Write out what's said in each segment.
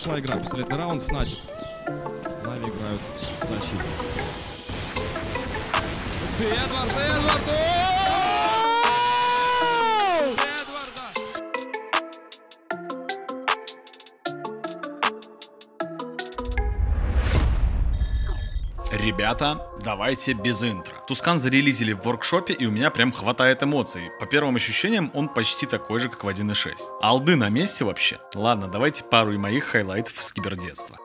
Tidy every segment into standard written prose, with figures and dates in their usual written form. Пошла игра. Пистолетный раунд. Фнатик. Нави играют в защиту. Эдвард, Эдвард! Ребята, давайте без интро. Тускан зарелизили в воркшопе, и у меня прям хватает эмоций. По первым ощущениям он почти такой же, как в 1.6. Алды на месте вообще? Ладно, давайте пару и моих хайлайтов с кибердетства.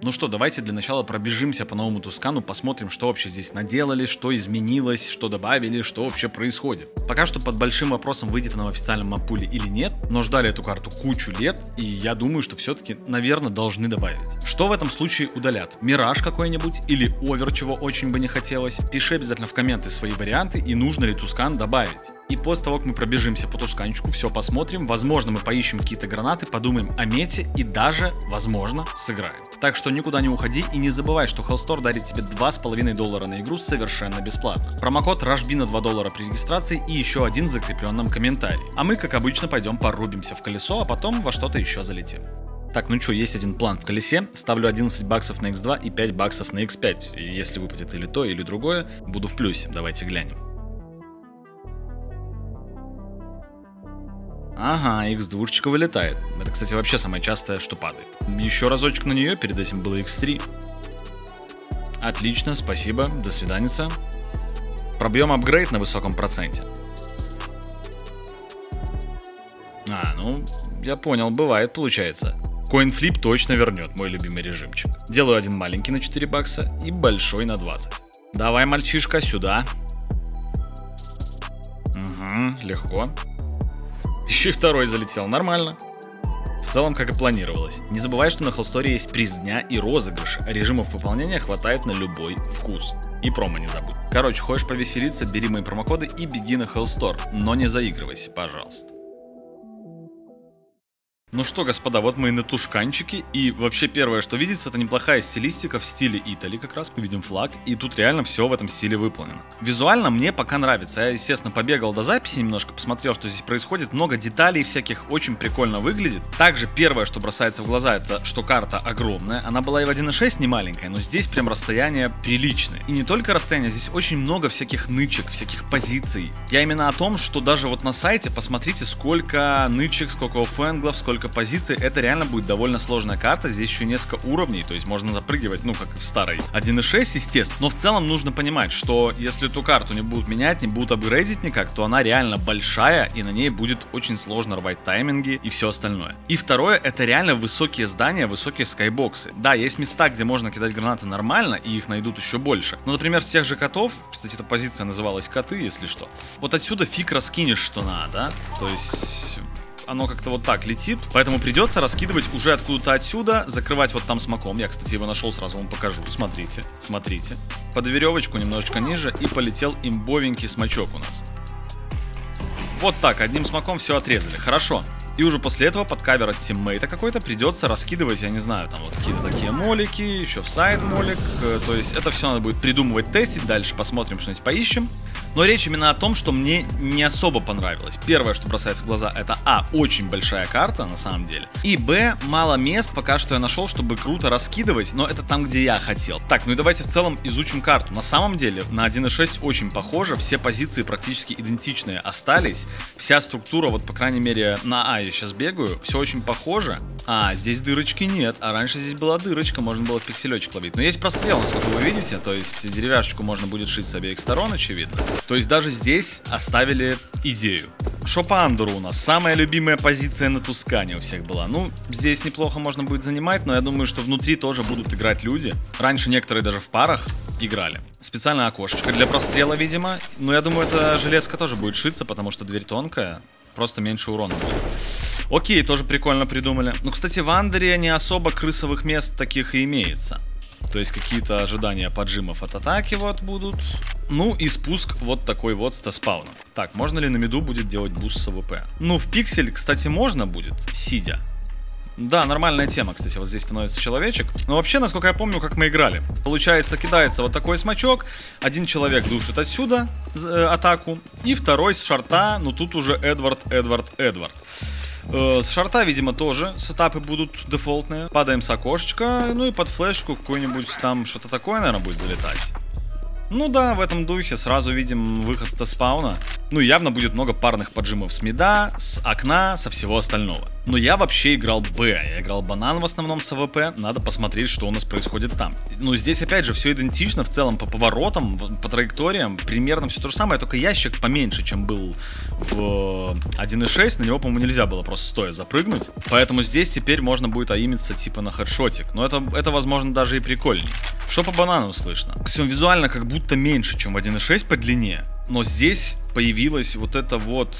Ну что, давайте для начала пробежимся по новому Тускану, посмотрим, что вообще здесь наделали, что изменилось, что добавили, что вообще происходит. Пока что под большим вопросом, выйдет она в официальном маппуле или нет, но ждали эту карту кучу лет, и я думаю, что все-таки, наверное, должны добавить. Что в этом случае удалят? Мираж какой-нибудь или овер, чего очень бы не хотелось? Пиши обязательно в комменты свои варианты и нужно ли Тускан добавить. И после того, как мы пробежимся по Тусканчику, все посмотрим, возможно, мы поищем какие-то гранаты, подумаем о мете и даже, возможно, сыграем. Так что никуда не уходи и не забывай, что HellStore дарит тебе $2,5 на игру совершенно бесплатно. Промокод RUSHBEE на $2 при регистрации и еще один в закрепленном комментарии. А мы, как обычно, пойдем порубимся в колесо, а потом во что-то еще залетим. Так, ну что, есть один план в колесе. Ставлю 11 баксов на x2 и 5 баксов на x5. И если выпадет или то, или другое, буду в плюсе. Давайте глянем. Ага, x2 вылетает. Это, кстати, вообще самое частое, что падает. Еще разочек на нее, перед этим было x3. Отлично, спасибо, до свидания. Пробьем апгрейд на высоком проценте. А, ну, я понял, бывает, получается. Коинфлип точно вернет, мой любимый режимчик. Делаю один маленький на 4 бакса и большой на 20. Давай, мальчишка, сюда. Угу, легко. Еще и второй залетел, нормально. В целом, как и планировалось. Не забывай, что на HellStore есть приз дня и розыгрыши, а режимов выполнения хватает на любой вкус. И промо не забудь. Короче, хочешь повеселиться, бери мои промокоды и беги на HellStore, но не заигрывайся, пожалуйста. Ну что, господа, вот мы и на Тусканчике, и вообще первое, что видится, это неплохая стилистика в стиле Италии, как раз мы видим флаг, и тут реально все в этом стиле выполнено. Визуально мне пока нравится, я, естественно, побегал до записи немножко, посмотрел, что здесь происходит, много деталей всяких, очень прикольно выглядит. Также первое, что бросается в глаза, это что карта огромная, она была и в 1.6 не маленькая, но здесь прям расстояние приличное. И не только расстояние, здесь очень много всяких нычек, всяких позиций. Я именно о том, что даже вот на сайте посмотрите, сколько нычек, сколько оффэнглов, сколько позиций, это реально будет довольно сложная карта, здесь еще несколько уровней, то есть можно запрыгивать, ну как в старой 1.6, естественно, но в целом нужно понимать, что если эту карту не будут менять, не будут апгрейдить никак, то она реально большая и на ней будет очень сложно рвать тайминги и все остальное. И второе, это реально высокие здания, высокие скайбоксы. Да, есть места, где можно кидать гранаты нормально и их найдут еще больше, но, например, с тех же котов, кстати, эта позиция называлась коты, если что, вот отсюда фиг раскинешь, что надо, да? То есть... Оно как-то вот так летит, поэтому придется раскидывать уже откуда-то отсюда, закрывать вот там смоком. Я, кстати, его нашел, сразу вам покажу. Смотрите, смотрите. Под веревочку немножечко ниже и полетел имбовенький смачок у нас. Вот так, одним смоком все отрезали. Хорошо. И уже после этого под кавер от тиммейта какой-то придется раскидывать, я не знаю, там вот какие-то такие молики, еще в сайд молик. То есть это все надо будет придумывать, тестить, дальше посмотрим, что-нибудь поищем. Но речь именно о том, что мне не особо понравилось. Первое, что бросается в глаза, это а, очень большая карта на самом деле, и б, мало мест пока что я нашел, чтобы круто раскидывать, но это там, где я хотел. Так, ну и давайте в целом изучим карту. На самом деле на 1.6 очень похоже, все позиции практически идентичные остались, вся структура, вот по крайней мере на А я сейчас бегаю, все очень похоже. А, здесь дырочки нет, а раньше здесь была дырочка, можно было пикселечек ловить. Но есть прострел, насколько вы видите, то есть деревяшечку можно будет шить с обеих сторон, очевидно. То есть даже здесь оставили идею. Шо по андеру у нас? Самая любимая позиция на Тускане у всех была. Ну, здесь неплохо можно будет занимать, но я думаю, что внутри тоже будут играть люди. Раньше некоторые даже в парах. играли. Специально окошечко для прострела, видимо. Но я думаю, эта железка тоже будет шиться, потому что дверь тонкая. Просто меньше урона будет. Окей, тоже прикольно придумали. Ну, кстати, в Андере не особо крысовых мест таких и имеется. То есть какие-то ожидания поджимов от атаки вот будут. Ну и спуск вот такой вот с теспауна. Так, можно ли на миду будет делать буст с АВП? Ну, в пиксель, кстати, можно будет, сидя. Да, нормальная тема, кстати, вот здесь становится человечек. Но вообще, насколько я помню, как мы играли. Получается, кидается вот такой смачок. Один человек душит отсюда атаку. И второй с шарта, ну тут уже Эдвард. С шарта, видимо, тоже сетапы будут дефолтные. Падаем с окошечка, ну и под флешку какой-нибудь там что-то такое, наверное, будет залетать. Ну да, в этом духе сразу видим выход с теспауна. Ну явно будет много парных поджимов с мида, с окна, со всего остального. Но я вообще играл Б, я играл банан в основном с АВП, надо посмотреть, что у нас происходит там. Ну здесь опять же все идентично, в целом по поворотам, по траекториям, примерно все то же самое, только ящик поменьше, чем был в 1.6, на него, по-моему, нельзя было просто стоя запрыгнуть. Поэтому здесь теперь можно будет аимиться типа на хедшотик, но это возможно даже и прикольней. Что по банану слышно? Все визуально как будто меньше, чем в 1.6 по длине. Но здесь появилось вот это вот.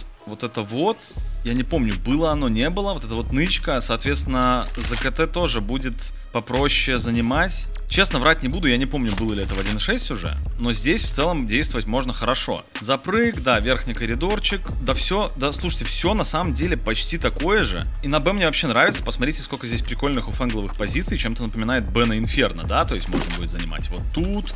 Я не помню, было оно, не было. Вот это вот нычка. Соответственно, за КТ тоже будет попроще занимать. Честно, врать не буду. Я не помню, было ли это в 1.6 уже. Но здесь в целом действовать можно хорошо. Запрыг, да, верхний коридорчик. Да все, да, слушайте, все на самом деле почти такое же. И на Б мне вообще нравится. Посмотрите, сколько здесь прикольных уфэнгловых позиций. Чем-то напоминает Б на Инферно, да? То есть можно будет занимать вот тут.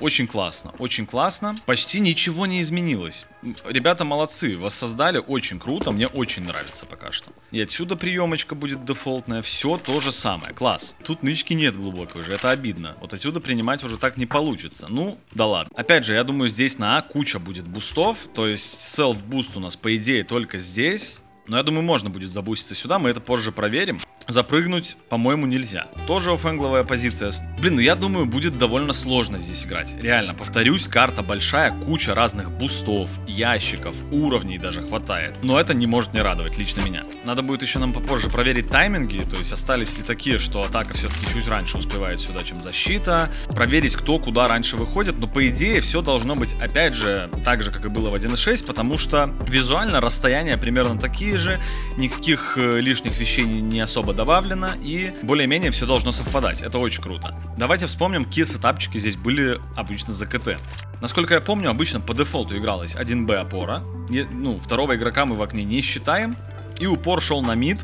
Очень классно, очень классно. Почти ничего не изменилось. Ребята молодцы, воссоздали очень круто. Мне очень нравится пока что. И отсюда приемочка будет дефолтная. Все то же самое, класс. Тут нычки нет глубокой уже, это обидно. Вот отсюда принимать уже так не получится. Ну, да ладно. Опять же, я думаю, здесь на А куча будет бустов. То есть селф-буст у нас, по идее, только здесь. Но я думаю, можно будет забуститься сюда, мы это позже проверим. Запрыгнуть, по-моему, нельзя. Тоже оффэнгловая позиция. Блин, ну я думаю, будет довольно сложно здесь играть. Реально, повторюсь, карта большая, куча разных бустов, ящиков, уровней даже хватает. Но это не может не радовать, лично меня. Надо будет еще нам попозже проверить тайминги, то есть остались ли такие, что атака все-таки чуть раньше успевает сюда, чем защита. Проверить, кто куда раньше выходит, но по идее все должно быть, опять же, так же, как и было в 1.6, потому что визуально расстояния примерно такие же, никаких лишних вещей не особо добавлено, и более-менее все должно совпадать. Это очень круто. Давайте вспомним, какие сетапчики здесь были обычно за КТ. Насколько я помню, обычно по дефолту игралась 1Б опора. Ну, второго игрока мы в окне не считаем. И упор шел на мид.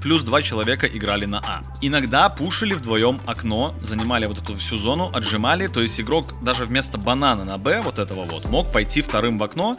Плюс два человека играли на А. Иногда пушили вдвоем окно, занимали вот эту всю зону, отжимали. То есть игрок даже вместо банана на Б, вот этого вот, мог пойти вторым в окно.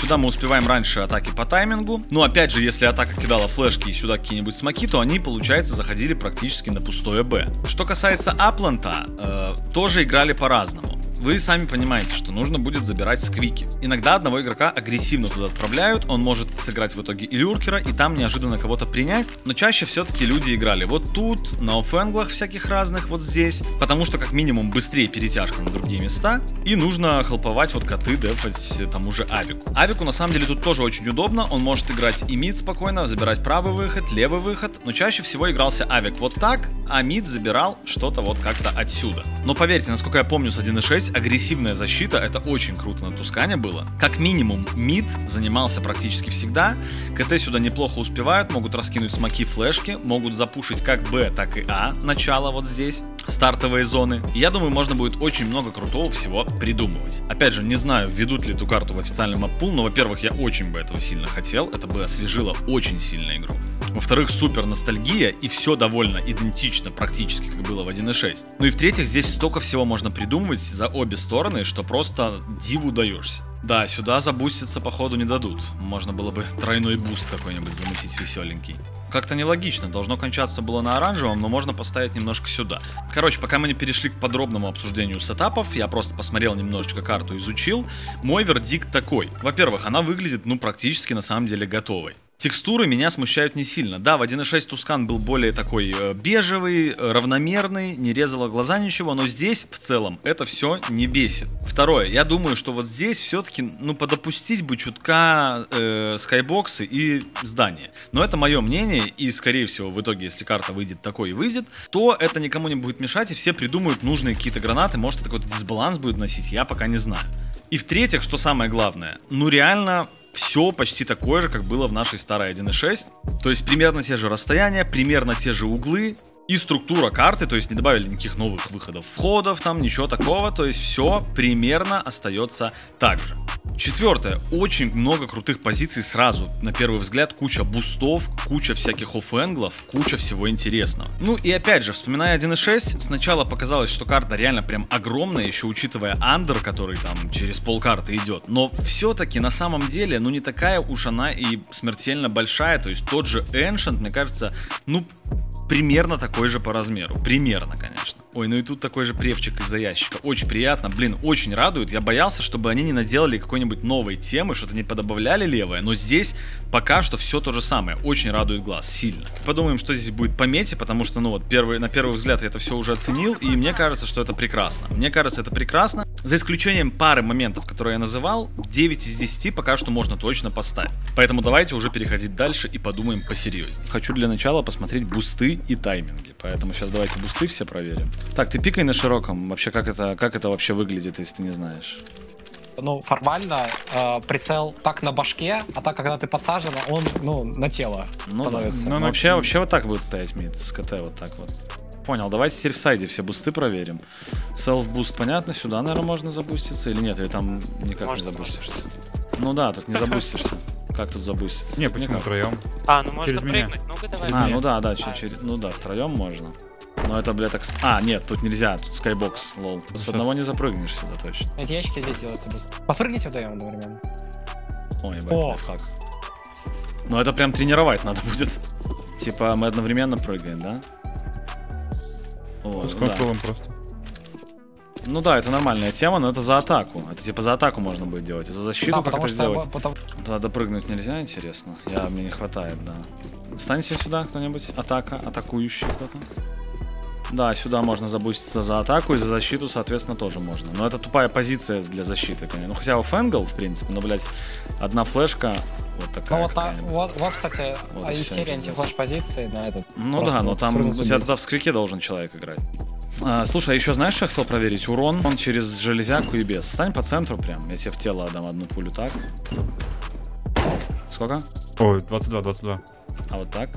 Сюда мы успеваем раньше атаки по таймингу. Но опять же, если атака кидала флешки и сюда какие-нибудь смоки, то они, получается, заходили практически на пустое Б. Что касается А-планта, тоже играли по-разному. Вы сами понимаете, что нужно будет забирать сквики. Иногда одного игрока агрессивно туда отправляют, он может сыграть в итоге и люркера, и там неожиданно кого-то принять. Но чаще все-таки люди играли вот тут, на оффэнглах всяких разных, вот здесь. Потому что как минимум быстрее перетяжка на другие места. И нужно хелповать вот коты, дефать тому же авику. Авику на самом деле тут тоже очень удобно, он может играть и мид спокойно, забирать правый выход, левый выход. Но чаще всего игрался авик вот так, а мид забирал что-то вот как-то отсюда. Но поверьте, насколько я помню с 1.6, агрессивная защита, это очень круто на Тускане было. Как минимум, мид занимался практически всегда. КТ сюда неплохо успевают, могут раскинуть смоки, флешки, могут запушить как Б, так и А, начало вот здесь, стартовые зоны. И я думаю, можно будет очень много крутого всего придумывать. Опять же, не знаю, введут ли эту карту в официальный маппул, но, во-первых, я очень бы этого сильно хотел, это бы освежило очень сильно игру. Во-вторых, супер ностальгия, и все довольно идентично практически, как было в 1.6. Ну и в-третьих, здесь столько всего можно придумывать за обе стороны, что просто диву даешься. Да, сюда забуститься, походу, не дадут. Можно было бы тройной буст какой-нибудь замутить веселенький. Как-то нелогично, должно кончаться было на оранжевом, но можно поставить немножко сюда. Короче, пока мы не перешли к подробному обсуждению сетапов, я просто посмотрел немножечко карту, изучил. Мой вердикт такой. Во-первых, она выглядит, ну, практически на самом деле готовой. Текстуры меня смущают не сильно. Да, в 1.6 Тускан был более такой бежевый, равномерный, не резало глаза ничего, но здесь в целом это все не бесит. Второе, я думаю, что вот здесь все-таки, ну, подопустить бы чутка скайбоксы и здания. Но это мое мнение, и, скорее всего, в итоге, если карта выйдет такой и выйдет, то это никому не будет мешать, и все придумают нужные какие-то гранаты, может, это какой-то дисбаланс будет носить, я пока не знаю. И в-третьих, что самое главное, ну, реально... Все почти такое же, как было в нашей старой 1.6. То есть примерно те же расстояния, примерно те же углы. И структура карты, то есть не добавили никаких новых выходов, входов, там ничего такого. То есть все примерно остается так же. Четвертое. Очень много крутых позиций сразу. На первый взгляд куча бустов, куча всяких офф-энглов, куча всего интересного. Ну и опять же, вспоминая 1.6, сначала показалось, что карта реально прям огромная, еще учитывая андер, который там через полкарты идет. Но все-таки на самом деле, ну не такая уж она и смертельно большая. То есть тот же Ancient, мне кажется, ну примерно такой же по размеру. Примерно, конечно. Ой, ну и тут такой же препчик из-за ящика. Очень приятно, блин, очень радует. Я боялся, чтобы они не наделали какой-нибудь новой темы, что-то не подобавляли левое, но здесь пока что все то же самое. Очень радует глаз, сильно. Подумаем, что здесь будет по мете, потому что, ну вот, на первый взгляд я это все уже оценил, и мне кажется, что это прекрасно. Мне кажется, это прекрасно. За исключением пары моментов, которые я называл, 9 из 10 пока что можно точно поставить. Поэтому давайте уже переходить дальше и подумаем посерьезнее. Хочу для начала посмотреть бусты и тайминги, поэтому сейчас давайте бусты все проверим. Так, ты пикай на широком. Вообще, как это вообще выглядит, если ты не знаешь? Ну, формально прицел так на башке, а так, когда ты подсажен, он, ну, на тело становится. Да. Ну, вообще вот так будет стоять мид, с КТ вот так вот. Понял, давайте теперь в сайде все бусты проверим. Селф-буст, понятно, сюда, наверное, можно забуститься или нет, или там никак может, не забустишься. Может. Ну да, тут не забустишься. Как тут забуститься? Не, почему втроем? А, ну можно прыгнуть, ну-ка давай. А, ну да, да, ну да, втроем можно. Но это, бля, так... А, нет, тут нельзя, тут скайбокс, лол. С одного не запрыгнешь сюда, точно. Эти ящики здесь делаются быстро. Подпрыгните вдвоем одновременно. Ой, блядь, как. Ну это прям тренировать надо будет. Типа мы одновременно прыгаем, да? О, с контролем просто. Ну да, это нормальная тема, но это за атаку. Это типа за атаку можно будет делать, а за защиту да, как-то сделать. Туда допрыгнуть нельзя, интересно. Мне не хватает, да. Встаньте сюда кто-нибудь, атака, атакующий кто-то. Да, сюда можно забуститься за атаку и за защиту, соответственно, тоже можно. Но это тупая позиция для защиты, конечно. Ну, хотя у Фэнгл, в принципе, но, блядь, одна флешка вот такая. Ну, вот кстати, вот и серия антифлэш-позиции на этот. Ну да, но там у тебя тогда в скрике должен человек играть. А, слушай, а еще знаешь, что я хотел проверить? Урон, он через железяку и без. Стань по центру прям, я тебе в тело отдам одну пулю, так. Сколько? Ой, 22, 22. А вот так?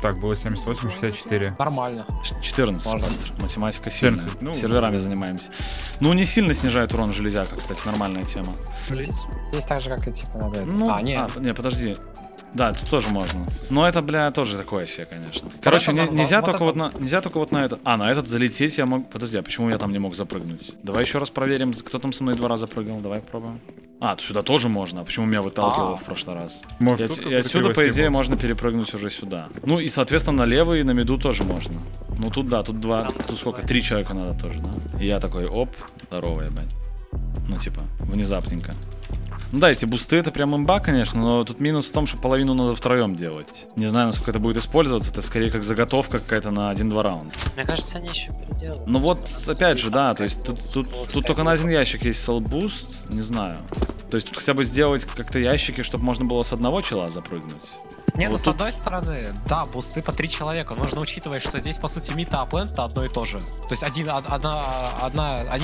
Так, было 78, 64. Нормально. 14, быстро. Математика сильная. 14, ну, серверами занимаемся. Ну, не сильно снижает урон железяка, кстати, нормальная тема. Здесь так же, как и типа помогает. Ну, не, подожди. Да, тут тоже можно. Но это, бля, тоже такое себе, конечно. Короче, нельзя только вот на этот. А, на этот залететь я мог... Подожди, а почему я там не мог запрыгнуть? Давай еще раз проверим, кто там со мной 2 раза прыгал. Давай попробуем. А, то сюда тоже можно. Почему меня выталкивало в прошлый раз? И отсюда, по идее, можно перепрыгнуть уже сюда. Ну и, соответственно, на левый и на миду тоже можно. Ну тут, да, тут 2... Тут сколько? 3 человека надо тоже, да? И я такой, оп, здорово, ебать. Ну, типа, внезапненько. Ну да, эти бусты это прям имба, конечно, но тут минус в том, что половину надо втроем делать. Не знаю, насколько это будет использоваться, это скорее как заготовка какая-то на 1-2 раунда. Мне кажется, они еще переделают. Ну вот, опять же, да, то есть тут только на 1 ящик есть селбуст, не знаю. То есть тут хотя бы сделать как-то ящики, чтобы можно было с одного чела запрыгнуть. Не, вот ну тут... с одной стороны, да, бусты по 3 человека. Нужно учитывать, что здесь, по сути, мид и апленд-то одно и то же. То есть один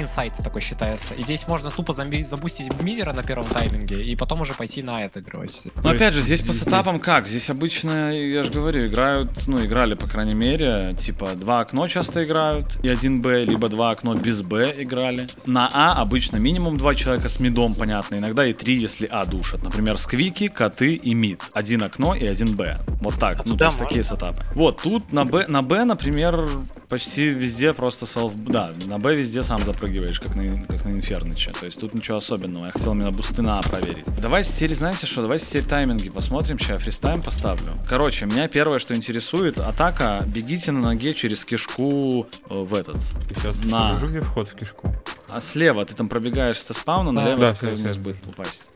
сайт такой считается. И здесь можно тупо забустить мидера на первом тайминге и потом уже пойти на это играть. Но опять же, здесь по сетапам как? Здесь обычно, я же говорю, играют, ну, играли, по крайней мере, типа 2 окно часто играют, и 1 Б, либо 2 окно без Б играли. На А обычно минимум 2 человека с мидом, понятно, иногда и 3, если А душат. Например, сквики, коты и мид. 1 окно и 1 Б. Вот так. Ну, то есть такие сетапы. Вот, тут на Б, например, почти везде просто селф... Да, на Б везде сам запрыгиваешь, как на Инферныче. То есть тут ничего особенного. Я хотел именно бусты на А проверить. Давайте теперь, знаете что, давайте теперь тайминги посмотрим. Сейчас я фристайм поставлю. Короче, меня первое, что интересует, атака. Бегите на ноге через кишку в этот. Сейчас на... Вход в кишку. А слева ты там пробегаешь со спауна, налево вниз будет упасть.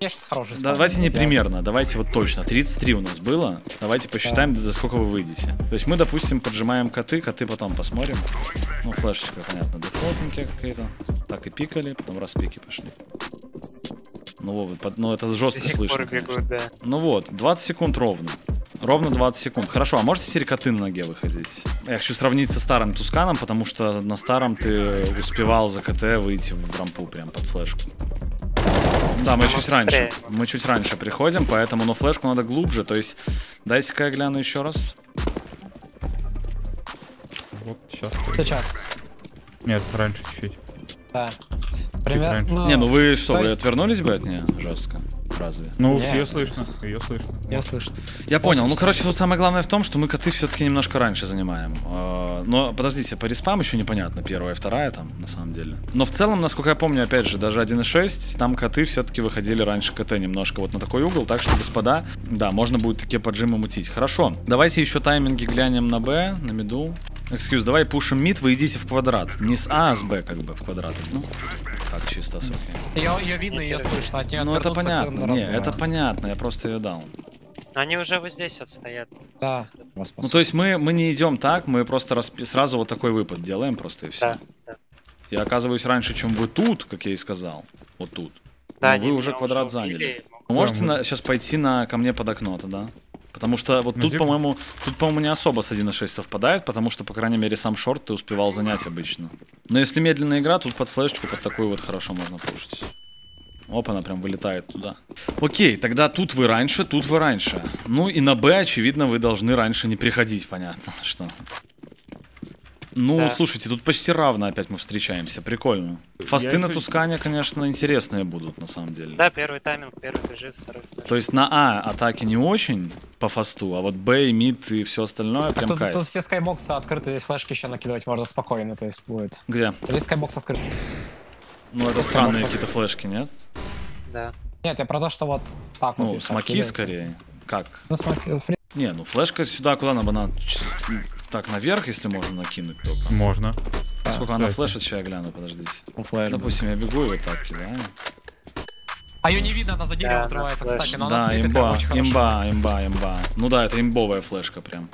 Давайте не примерно, давайте вот точно. 33 у нас было. Давайте посчитаем, за сколько вы выйдете. То есть мы, допустим, поджимаем коты потом посмотрим. Ну, флешечка, понятно, дефолтненькая какая-то. Так и пикали, потом раз пики пошли. Ну вот, ну это жестко слышно. Бегут, да. Ну вот, 20 секунд ровно. Ровно 20 секунд. Хорошо, а можете серикоты на ноге выходить? Я хочу сравнить со старым Тусканом, потому что на старом ты успевал за КТ выйти в рампу прям под флешку. Да, мы чуть раньше. Мы чуть раньше приходим, поэтому, но флешку надо глубже. То есть, дайте-ка я гляну еще раз. Вот сейчас. Сейчас. Нет, раньше чуть-чуть. Да. Пример... Ну... Не, ну вы что, вы отвернулись бы от нее жестко? Разве? Ну, ее слышно, ее слышно. Я слышу. Я понял. Ну, короче, тут самое главное в том, что мы коты все-таки немножко раньше занимаем. Но, подождите, по респам еще непонятно, первая и вторая там, на самом деле. Но в целом, насколько я помню, опять же, даже 1.6, там коты все-таки выходили раньше КТ немножко вот на такой угол. Так что, господа, да, можно будет такие поджимы мутить. Хорошо, давайте еще тайминги глянем на Б, на миду. Экскьюз, давай пушим мид, вы идите в квадрат. Не с А, а с Б, как бы, в квадрат. Ну, так чисто все. Ее видно, ее слышно. Ну, это понятно. Не, это понятно, я просто ее дал. Они уже вот здесь отстоят. Да. Ну, то есть мы не идем так, мы просто сразу вот такой выпад делаем просто и все. Да. Я оказываюсь раньше, чем вы тут, как я и сказал. Вот тут. Да, вы уже квадрат уже заняли. Вы можете сейчас пойти ко мне под окно тогда? Потому что вот тут, по-моему, не особо с 1.6 совпадает, потому что, по крайней мере, сам шорт ты успевал занять обычно. Но если медленная игра, тут под флешечку под такую вот хорошо можно пушить. Оп, она прям вылетает туда. Окей, тогда тут вы раньше, Ну и на Б, очевидно, вы должны раньше не приходить, понятно, что. Ну, да. Слушайте, тут почти равно опять мы встречаемся, прикольно. Фасты на Тускане, конечно, интересные будут, на самом деле. Да, первый тайминг, первый бежит, второй. То есть на А атаки не очень по фасту, а вот Б и мид и все остальное прям кайф. Тут все скайбоксы открыты, флешки еще накидывать можно спокойно, то есть будет. Где? Или скайбокс открыт. Ну это странные какие-то флешки, нет? Да. Нет, я про то, что вот так вот. Ну, смоки скорее. Как? Ну, смоки... Не, ну флешка сюда, куда она... Так, наверх, если можно накинуть только. Можно. Сколько она флешит, сейчас я гляну, подождите. Допустим, я бегу и вот так кидаю. А ее не видно, она за деревом взрывается, кстати. Да, имба. Ну да, это имбовая флешка прям.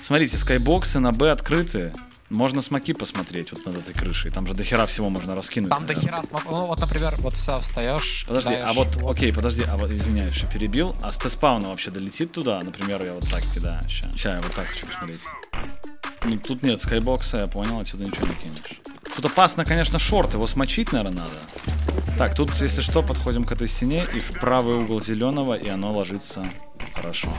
Смотрите, скайбоксы на Б открыты. Можно смоки посмотреть вот над этой крышей. Там же дохера всего можно раскинуть. Там дохера смоки. Ну вот, например, вот все, встаешь. Подожди, кидаешь, а вот, окей, подожди, а вот, извиняюсь, что перебил. А с Т-спауна вообще долетит туда? Например, я вот так кидаю. Сейчас я вот так хочу посмотреть. Ну, тут нет скайбокса, я понял, отсюда ничего не кинешь. Тут опасно, конечно, шорт, его смочить, наверное, надо. Так, тут, если что, подходим к этой стене и в правый угол зеленого, и оно ложится хорошо.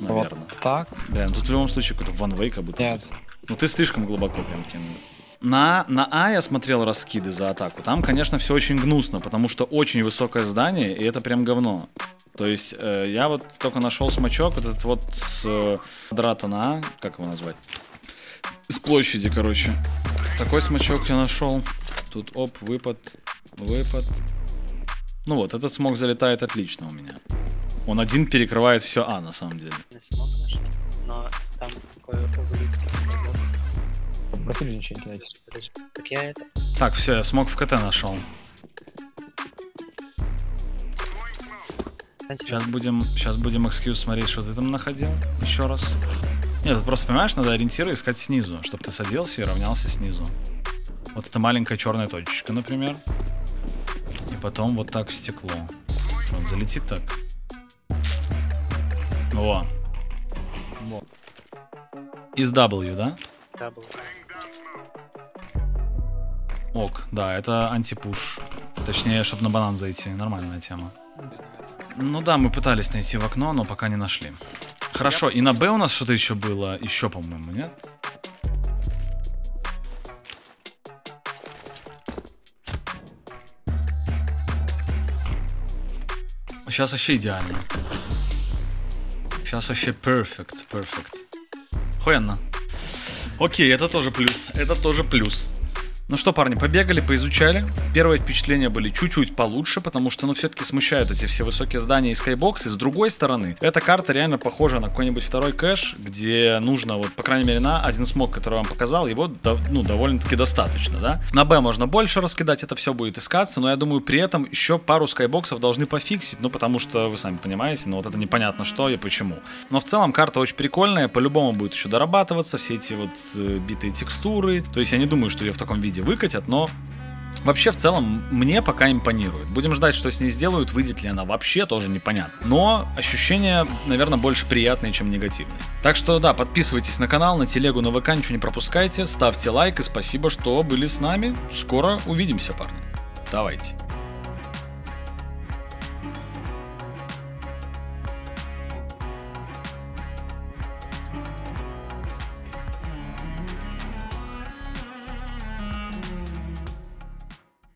Наверное. Вот так? Да, ну тут в любом случае какой-то ванвей как будто. Нет. Ну ты слишком глубоко прям кинул. На А я смотрел раскиды за атаку. Там, конечно, все очень гнусно, потому что очень высокое здание, и это прям говно. То есть я вот только нашел смачок, вот этот вот с квадрата на А, как его назвать? С площади, короче. Такой смачок я нашел. Тут оп, выпад. Ну вот, этот смог залетает отлично у меня. Он один перекрывает все А, на самом деле. Но там какой-то близкий скайбокс. Просили ничего не кидать. Так я это... Так, все, я смог в КТ нашел. Сейчас будем экскьюз смотреть, что ты там находил. Еще раз. Нет, ты просто понимаешь, надо ориентиры искать снизу, чтобы ты садился и равнялся снизу. Вот эта маленькая черная точечка, например. И потом вот так в стекло. Он залетит так. Во. Из W, да? С W. Ок, да, это антипуш. Точнее, чтобы на банан зайти. Нормальная тема. Ну да, мы пытались найти в окно, но пока не нашли. Хорошо, и на Б у нас что-то еще было. Еще, по-моему, нет? Сейчас вообще идеально. Сейчас вообще перфект. Охуенно. Окей, это тоже плюс. Ну что, парни, побегали, поизучали. Первые впечатления были чуть-чуть получше, потому что, ну, все-таки смущают эти все высокие здания и скайбоксы. С другой стороны, эта карта реально похожа на какой-нибудь второй кэш, где нужно, вот, по крайней мере, на один смог, который я вам показал, его, ну, довольно-таки достаточно, да. На Б можно больше раскидать, это все будет искаться, но я думаю, при этом еще пару скайбоксов должны пофиксить, ну, потому что, вы сами понимаете, ну, вот это непонятно что и почему. Но в целом карта очень прикольная, по-любому будет еще дорабатываться, все эти вот битые текстуры, то есть я не думаю, что ее в таком виде выкатят, но вообще в целом мне пока импонирует. Будем ждать, что с ней сделают, выйдет ли она вообще, тоже непонятно. Но ощущения, наверное, больше приятные, чем негативные. Так что да, подписывайтесь на канал, на телегу, на ВК, ничего не пропускайте, ставьте лайк и спасибо, что были с нами. Скоро увидимся, парни. Давайте.